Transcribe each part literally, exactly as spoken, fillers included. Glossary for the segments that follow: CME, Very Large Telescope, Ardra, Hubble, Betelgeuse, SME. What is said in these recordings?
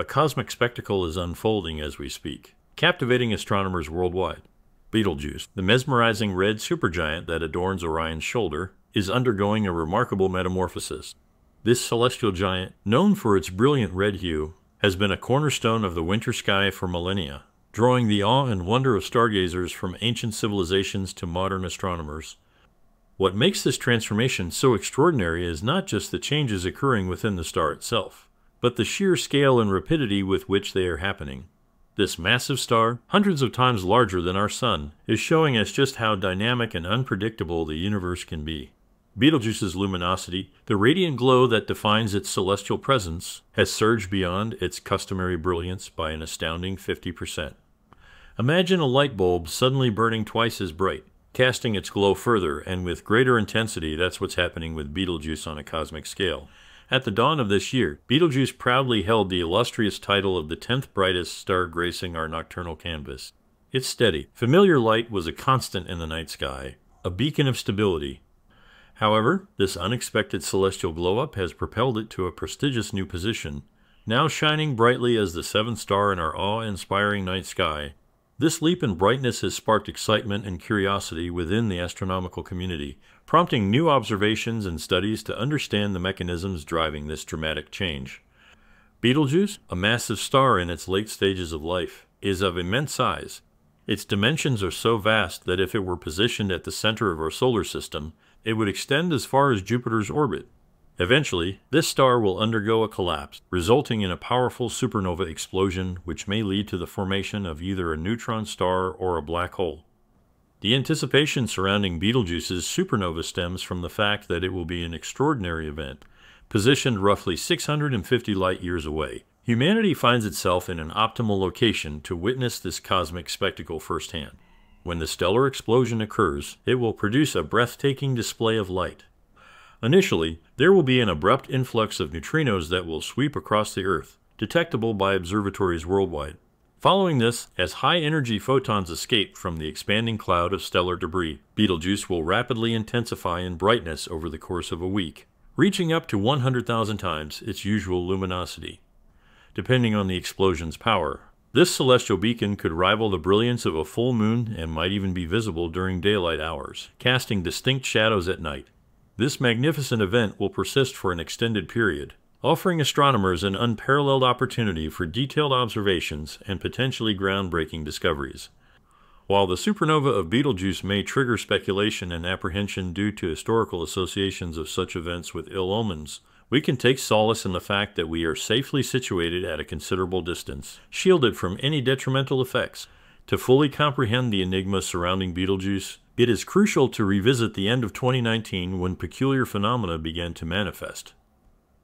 A cosmic spectacle is unfolding as we speak, captivating astronomers worldwide. Betelgeuse, the mesmerizing red supergiant that adorns Orion's shoulder, is undergoing a remarkable metamorphosis. This celestial giant, known for its brilliant red hue, has been a cornerstone of the winter sky for millennia, drawing the awe and wonder of stargazers from ancient civilizations to modern astronomers. What makes this transformation so extraordinary is not just the changes occurring within the star itself, but the sheer scale and rapidity with which they are happening. This massive star, hundreds of times larger than our Sun, is showing us just how dynamic and unpredictable the universe can be. Betelgeuse's luminosity, the radiant glow that defines its celestial presence, has surged beyond its customary brilliance by an astounding fifty percent. Imagine a light bulb suddenly burning twice as bright, casting its glow further and with greater intensity. That's what's happening with Betelgeuse on a cosmic scale. At the dawn of this year, Betelgeuse proudly held the illustrious title of the tenth brightest star gracing our nocturnal canvas. Its steady, familiar light was a constant in the night sky, a beacon of stability. However, this unexpected celestial glow-up has propelled it to a prestigious new position, now shining brightly as the seventh star in our awe-inspiring night sky. This leap in brightness has sparked excitement and curiosity within the astronomical community, prompting new observations and studies to understand the mechanisms driving this dramatic change. Betelgeuse, a massive star in its late stages of life, is of immense size. Its dimensions are so vast that if it were positioned at the center of our solar system, it would extend as far as Jupiter's orbit. Eventually, this star will undergo a collapse, resulting in a powerful supernova explosion which may lead to the formation of either a neutron star or a black hole. The anticipation surrounding Betelgeuse's supernova stems from the fact that it will be an extraordinary event. Positioned roughly six hundred fifty light-years away, humanity finds itself in an optimal location to witness this cosmic spectacle firsthand. When the stellar explosion occurs, it will produce a breathtaking display of light. Initially, there will be an abrupt influx of neutrinos that will sweep across the Earth, detectable by observatories worldwide. Following this, as high-energy photons escape from the expanding cloud of stellar debris, Betelgeuse will rapidly intensify in brightness over the course of a week, reaching up to one hundred thousand times its usual luminosity, depending on the explosion's power. This celestial beacon could rival the brilliance of a full moon and might even be visible during daylight hours, casting distinct shadows at night. This magnificent event will persist for an extended period, offering astronomers an unparalleled opportunity for detailed observations and potentially groundbreaking discoveries. While the supernova of Betelgeuse may trigger speculation and apprehension due to historical associations of such events with ill omens, we can take solace in the fact that we are safely situated at a considerable distance, shielded from any detrimental effects. To fully comprehend the enigma surrounding Betelgeuse, it is crucial to revisit the end of twenty nineteen when peculiar phenomena began to manifest.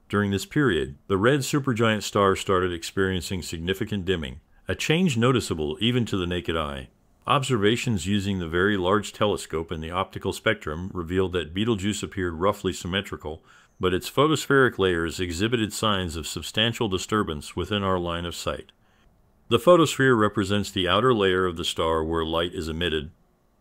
During this period, the red supergiant star started experiencing significant dimming, a change noticeable even to the naked eye. Observations using the Very Large Telescope and the optical spectrum revealed that Betelgeuse appeared roughly symmetrical, but its photospheric layers exhibited signs of substantial disturbance within our line of sight. The photosphere represents the outer layer of the star where light is emitted.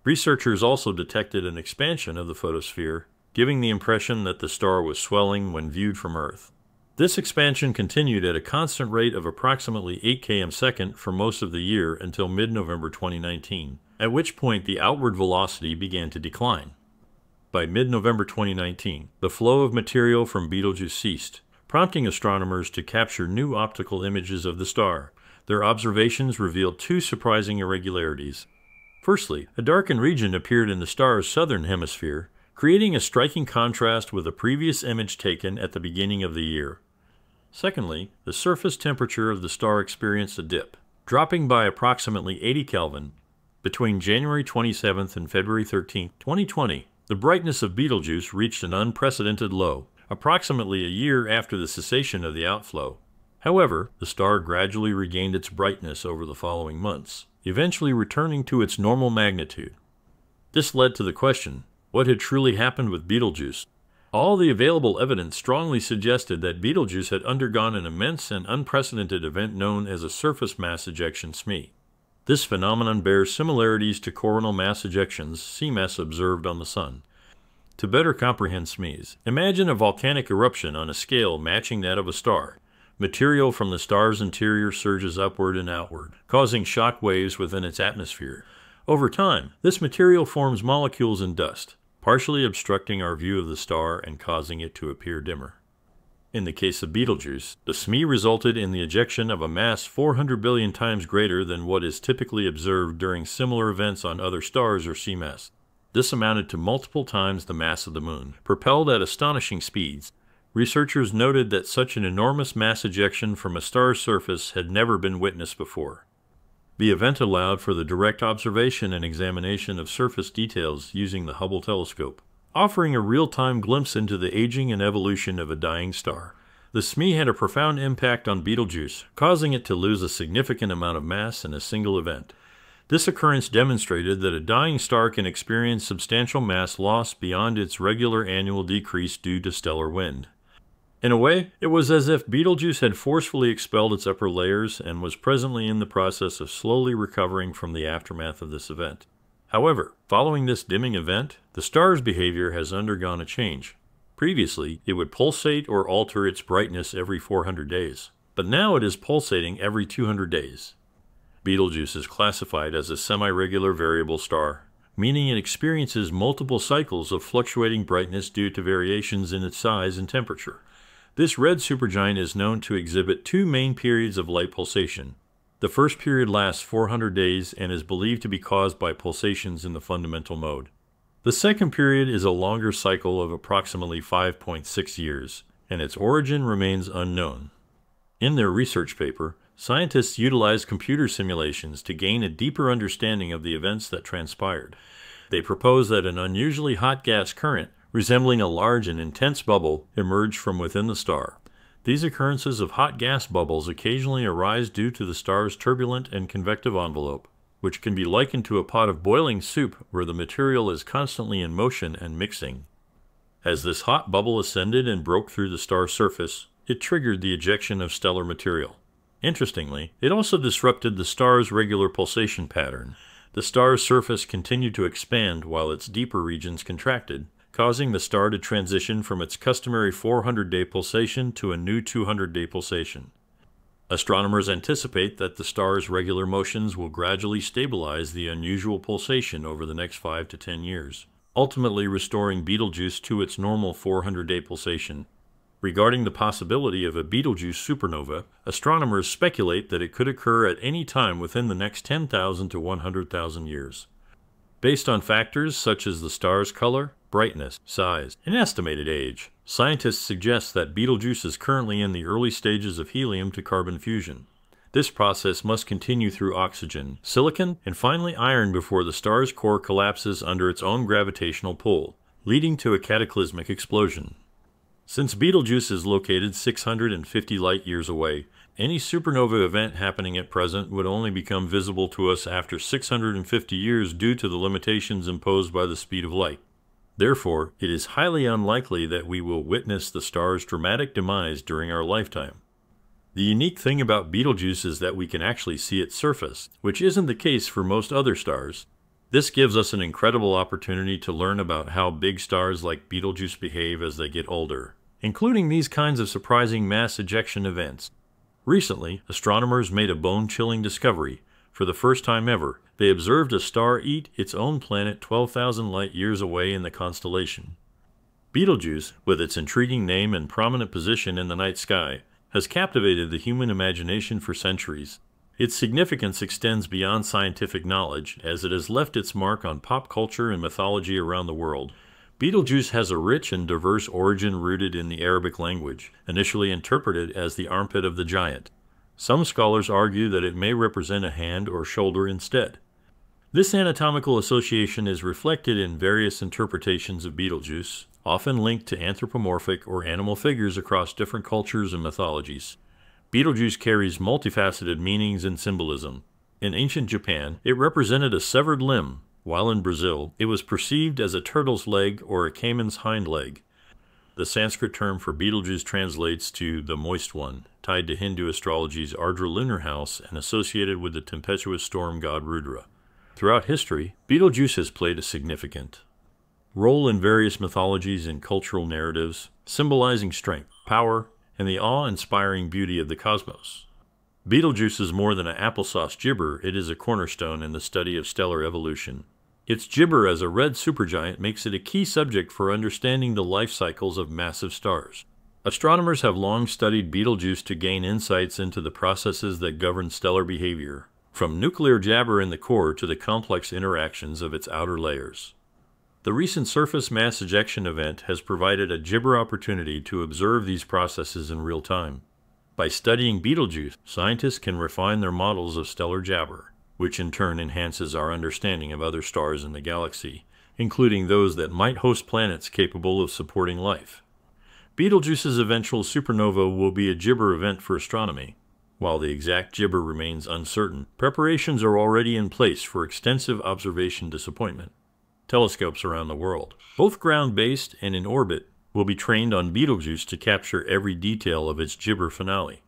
Researchers also detected an expansion of the photosphere, giving the impression that the star was swelling when viewed from Earth. This expansion continued at a constant rate of approximately eight kilometers per second for most of the year until mid-November twenty nineteen, at which point the outward velocity began to decline. By mid-November twenty nineteen, the flow of material from Betelgeuse ceased, prompting astronomers to capture new optical images of the star. Their observations revealed two surprising irregularities. Firstly, a darkened region appeared in the star's southern hemisphere, creating a striking contrast with a previous image taken at the beginning of the year. Secondly, the surface temperature of the star experienced a dip, dropping by approximately eighty Kelvin. Between January twenty-seventh and February thirteenth, twenty twenty, the brightness of Betelgeuse reached an unprecedented low, approximately a year after the cessation of the outflow. However, the star gradually regained its brightness over the following months, eventually returning to its normal magnitude. This led to the question, what had truly happened with Betelgeuse? All the available evidence strongly suggested that Betelgeuse had undergone an immense and unprecedented event known as a surface mass ejection S M E. This phenomenon bears similarities to coronal mass ejections, C M E, observed on the Sun. To better comprehend S M Es, imagine a volcanic eruption on a scale matching that of a star. material from the star's interior surges upward and outward, causing shock waves within its atmosphere. Over time, this material forms molecules and dust, partially obstructing our view of the star and causing it to appear dimmer. In the case of Betelgeuse, the S M E resulted in the ejection of a mass four hundred billion times greater than what is typically observed during similar events on other stars or C M Es. This amounted to multiple times the mass of the Moon, propelled at astonishing speeds. Researchers noted that such an enormous mass ejection from a star's surface had never been witnessed before. The event allowed for the direct observation and examination of surface details using the Hubble telescope, offering a real-time glimpse into the aging and evolution of a dying star. The S M E had a profound impact on Betelgeuse, causing it to lose a significant amount of mass in a single event. This occurrence demonstrated that a dying star can experience substantial mass loss beyond its regular annual decrease due to stellar wind. In a way, it was as if Betelgeuse had forcefully expelled its upper layers and was presently in the process of slowly recovering from the aftermath of this event. However, following this dimming event, the star's behavior has undergone a change. Previously, it would pulsate or alter its brightness every four hundred days, but now it is pulsating every two hundred days. Betelgeuse is classified as a semi-regular variable star, meaning it experiences multiple cycles of fluctuating brightness due to variations in its size and temperature. This red supergiant is known to exhibit two main periods of light pulsation. The first period lasts four hundred days and is believed to be caused by pulsations in the fundamental mode. The second period is a longer cycle of approximately five point six years, and its origin remains unknown. In their research paper, scientists utilized computer simulations to gain a deeper understanding of the events that transpired. They proposed that an unusually hot gas current, resembling a large and intense bubble, emerged from within the star. These occurrences of hot gas bubbles occasionally arise due to the star's turbulent and convective envelope, which can be likened to a pot of boiling soup where the material is constantly in motion and mixing. As this hot bubble ascended and broke through the star's surface, it triggered the ejection of stellar material. Interestingly, it also disrupted the star's regular pulsation pattern. The star's surface continued to expand while its deeper regions contracted, causing the star to transition from its customary four hundred day pulsation to a new two hundred day pulsation. Astronomers anticipate that the star's regular motions will gradually stabilize the unusual pulsation over the next five to ten years, ultimately restoring Betelgeuse to its normal four hundred day pulsation. Regarding the possibility of a Betelgeuse supernova, astronomers speculate that it could occur at any time within the next ten thousand to one hundred thousand years. Based on factors such as the star's color, brightness, size, and estimated age, scientists suggest that Betelgeuse is currently in the early stages of helium to carbon fusion. This process must continue through oxygen, silicon, and finally iron before the star's core collapses under its own gravitational pull, leading to a cataclysmic explosion. Since Betelgeuse is located six hundred fifty light years away, any supernova event happening at present would only become visible to us after six hundred fifty years due to the limitations imposed by the speed of light. Therefore, it is highly unlikely that we will witness the star's dramatic demise during our lifetime. The unique thing about Betelgeuse is that we can actually see its surface, which isn't the case for most other stars. This gives us an incredible opportunity to learn about how big stars like Betelgeuse behave as they get older, including these kinds of surprising mass ejection events. Recently, astronomers made a bone-chilling discovery. For the first time ever, they observed a star eat its own planet twelve thousand light years away in the constellation. Betelgeuse, with its intriguing name and prominent position in the night sky, has captivated the human imagination for centuries. Its significance extends beyond scientific knowledge, as it has left its mark on pop culture and mythology around the world. Betelgeuse has a rich and diverse origin rooted in the Arabic language, initially interpreted as the armpit of the giant. Some scholars argue that it may represent a hand or shoulder instead. This anatomical association is reflected in various interpretations of Betelgeuse, often linked to anthropomorphic or animal figures across different cultures and mythologies. Betelgeuse carries multifaceted meanings and symbolism. In ancient Japan, it represented a severed limb, while in Brazil, it was perceived as a turtle's leg or a caiman's hind leg. The Sanskrit term for Betelgeuse translates to the moist one, tied to Hindu astrology's Ardra lunar house and associated with the tempestuous storm god Rudra. Throughout history, Betelgeuse has played a significant role in various mythologies and cultural narratives, symbolizing strength, power, and the awe-inspiring beauty of the cosmos. Betelgeuse is more than an applesauce gibber, it is a cornerstone in the study of stellar evolution. Its gibber as a red supergiant makes it a key subject for understanding the life cycles of massive stars. Astronomers have long studied Betelgeuse to gain insights into the processes that govern stellar behavior, from nuclear jabber in the core to the complex interactions of its outer layers. The recent surface mass ejection event has provided a gibber opportunity to observe these processes in real time. By studying Betelgeuse, scientists can refine their models of stellar jabber, which in turn enhances our understanding of other stars in the galaxy, including those that might host planets capable of supporting life. Betelgeuse's eventual supernova will be a gibber event for astronomy. While the exact gibber remains uncertain, preparations are already in place for extensive observation disappointment. Telescopes around the world, both ground-based and in orbit, will be trained on Betelgeuse to capture every detail of its gibber finale.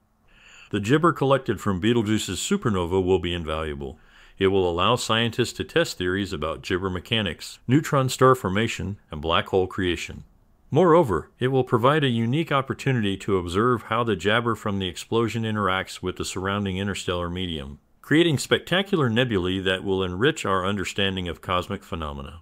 The gibber collected from Betelgeuse's supernova will be invaluable. It will allow scientists to test theories about gibber mechanics, neutron star formation, and black hole creation. Moreover, it will provide a unique opportunity to observe how the jabber from the explosion interacts with the surrounding interstellar medium, creating spectacular nebulae that will enrich our understanding of cosmic phenomena.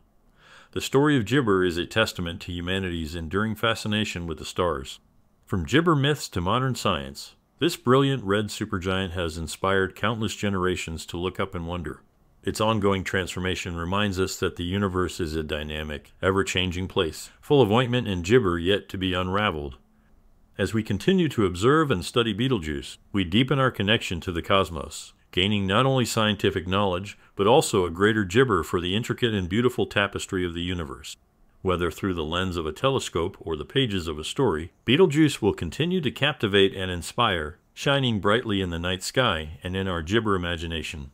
The story of gibber is a testament to humanity's enduring fascination with the stars. From gibber myths to modern science, this brilliant red supergiant has inspired countless generations to look up and wonder. Its ongoing transformation reminds us that the universe is a dynamic, ever-changing place, full of ointment and gibber yet to be unraveled. As we continue to observe and study Betelgeuse, we deepen our connection to the cosmos, gaining not only scientific knowledge, but also a greater gibber for the intricate and beautiful tapestry of the universe. Whether through the lens of a telescope or the pages of a story, Betelgeuse will continue to captivate and inspire, shining brightly in the night sky and in our gibber imagination.